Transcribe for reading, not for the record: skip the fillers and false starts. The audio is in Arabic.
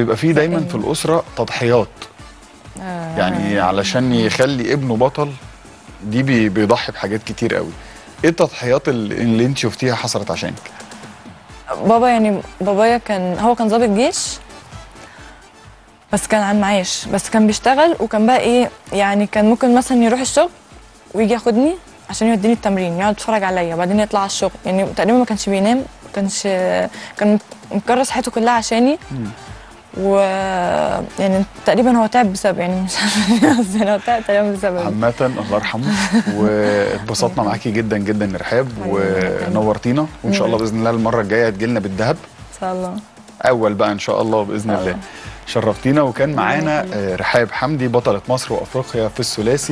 بيبقى فيه دايما في الأسرة تضحيات يعني علشان يخلي ابنه بطل دي بيضحي بحاجات كتير قوي. ايه التضحيات اللي انت شفتيها حصلت عشانك؟ بابا يعني بابايا هو كان ضابط جيش بس كان عن معاش، بس كان بيشتغل وكان بقى ايه يعني كان ممكن مثلا يروح الشغل ويجي ياخدني عشان يوديني التمرين، يقعد يتفرج عليا وبعدين يطلع على الشغل، يعني تقريبا ما كانش بينام، ما كانش كان مكرس حياته كلها عشاني و يعني تقريبا هو تعب بسبب يعني مش عارفه ازاي هو تعب تقريبا بسبب عامة الله يرحمه. واتبسطنا معاكي جدا جدا رحاب ونورتينا، وان شاء الله باذن الله المره الجايه هتجي لنا بالذهب ان شاء الله اول بقى ان شاء الله باذن الله. شرفتينا. وكان معانا رحاب حمدي بطلة مصر وافريقيا في الثلاثي.